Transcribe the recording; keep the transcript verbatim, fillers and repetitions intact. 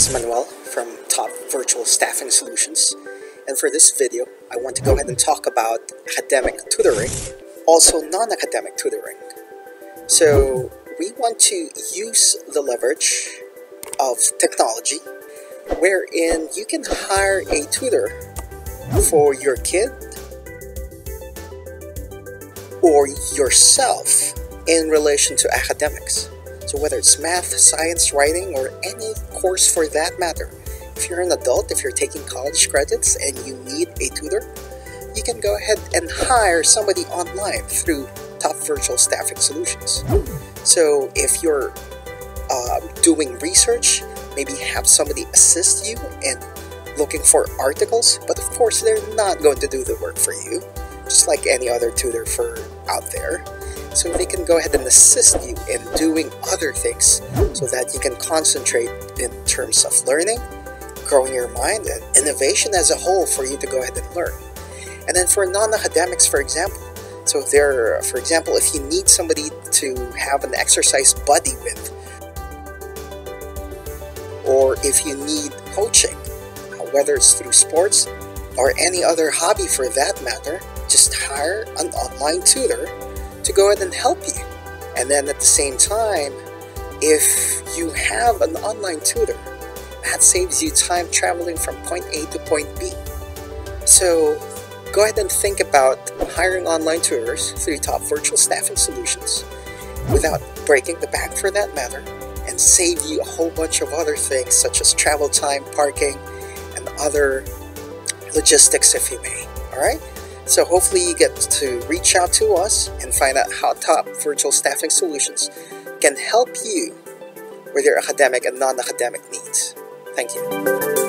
is Manuel from Top Virtual Staffing Solutions, and for this video I want to go ahead and talk about academic tutoring, also non-academic tutoring. So we want to use the leverage of technology wherein you can hire a tutor for your kid or yourself in relation to academics. So whether it's math, science, writing, or any course for that matter, if you're an adult, if you're taking college credits and you need a tutor, you can go ahead and hire somebody online through Top Virtual Staffing Solutions. So if you're uh, doing research, maybe have somebody assist you in looking for articles, but of course they're not going to do the work for you, just like any other tutor for out there. So they can go ahead and assist you in doing other things so that you can concentrate in terms of learning, growing your mind, and innovation as a whole for you to go ahead and learn. And then for non-academics, for example, so there, for example, if you need somebody to have an exercise buddy with, or if you need coaching, whether it's through sports or any other hobby for that matter, just hire an online tutor to go ahead and help you. And then at the same time, if you have an online tutor, that saves you time traveling from point A to point B. So go ahead and think about hiring online tutors through Top Virtual Staffing Solutions without breaking the bank for that matter, and save you a whole bunch of other things such as travel time, parking, and other logistics, if you may. All right? So hopefully you get to reach out to us and find out how Top Virtual Staffing Solutions can help you with your academic and non-academic needs. Thank you.